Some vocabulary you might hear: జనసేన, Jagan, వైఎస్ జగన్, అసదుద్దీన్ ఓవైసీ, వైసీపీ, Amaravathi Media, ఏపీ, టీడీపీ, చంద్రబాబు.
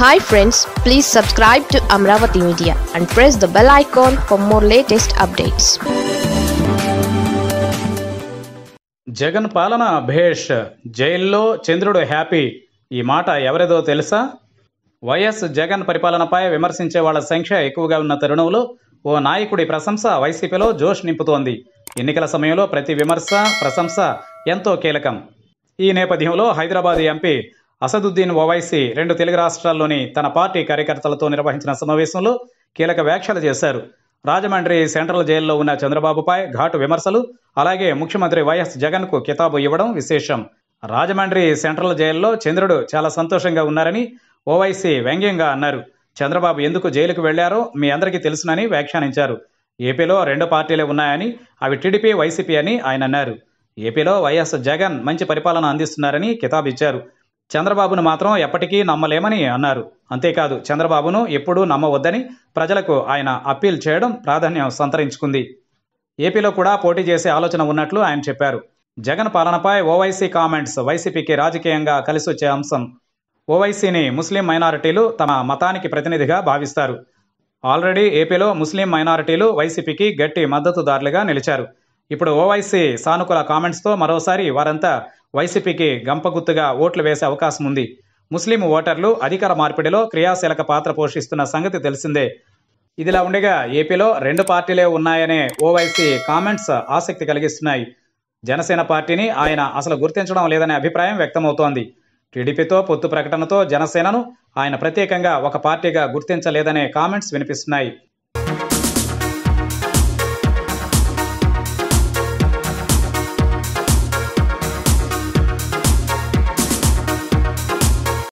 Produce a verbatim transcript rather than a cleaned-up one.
Hi friends, please subscribe to Amaravathi Media and press the bell icon for more latest updates. Jagan Palana Bhesh, Jaillo Chandrudu Happy, ee mata evaredo telusa? వైఎస్ జగన్ పరిపాలనపై విమర్శించే వాళ్ళ సంఖ్య ఎక్కువగా ఉన్న తరుణంలో ఓ నాయకుడి ప్రశంస వైసీపీలో జోష్ నింపుతోంది. ఎన్నికల సమయంలో ప్రతి విమర్శ ప్రశంస ఎంతో కీలకం. ఈ నేపథ్యంలో హైదరాబాద్ ఎంపీ అసదుద్దీన్ ఓవైసీ రెండు తెలుగు రాష్ట్రాల్లోని తన పార్టీ కార్యకర్తలతో నిర్వహించిన సమావేశంలో కీలక వ్యాఖ్యలు చేశారు. రాజమండ్రి సెంట్రల్ జైల్లో ఉన్న చంద్రబాబుపై ఘాటు విమర్శలు, అలాగే ముఖ్యమంత్రి వైఎస్ జగన్కు కితాబు ఇవ్వడం విశేషం. రాజమండ్రి సెంట్రల్ జైల్లో చంద్రుడు చాలా సంతోషంగా ఉన్నారని ఓవైసీ వ్యంగ్యంగా అన్నారు. చంద్రబాబు ఎందుకు జైలుకు వెళ్లారో మీ అందరికీ తెలుసునని వ్యాఖ్యానించారు. ఏపీలో రెండు పార్టీలే ఉన్నాయని, అవి టీడీపీ వైసీపీ అని ఆయన అన్నారు. ఏపీలో వైఎస్ జగన్ మంచి పరిపాలన అందిస్తున్నారని కితాబిచ్చారు. చంద్రబాబును మాత్రం ఎప్పటికీ నమ్మలేమని అన్నారు. అంతేకాదు, చంద్రబాబును ఎప్పుడూ నమ్మవద్దని ప్రజలకు ఆయన అప్పీల్ చేయడం ప్రాధాన్యం సంతరించుకుంది. ఏపీలో కూడా పోటీ చేసే ఆలోచన ఉన్నట్లు ఆయన చెప్పారు. జగన్ పాలనపై ఓవైసీ కామెంట్స్ వైసీపీకి రాజకీయంగా కలిసి వచ్చే అంశం. ఓవైసీని ముస్లిం మైనారిటీలు తమ మతానికి ప్రతినిధిగా భావిస్తారు. ఆల్రెడీ ఏపీలో ముస్లిం మైనారిటీలు వైసీపీకి గట్టి మద్దతుదారులుగా నిలిచారు. ఇప్పుడు ఓవైసీ సానుకూల కామెంట్స్తో మరోసారి వారంతా వైసీపీకి గంపగుత్తుగా ఓట్లు వేసే అవకాశం ఉంది. ముస్లిం ఓటర్లు అధికార మార్పిడిలో క్రియాశీలక పాత్ర పోషిస్తున్న సంగతి తెలిసిందే. ఇదిలా ఉండగా ఏపీలో రెండు పార్టీలే ఉన్నాయనే ఓవైసీ కామెంట్స్ ఆసక్తి కలిగిస్తున్నాయి. జనసేన పార్టీని ఆయన అసలు గుర్తించడం లేదనే అభిప్రాయం వ్యక్తమవుతోంది. టీడీపీతో పొత్తు ప్రకటనతో జనసేనను ఆయన ప్రత్యేకంగా ఒక పార్టీగా గుర్తించలేదనే కామెంట్స్ వినిపిస్తున్నాయి.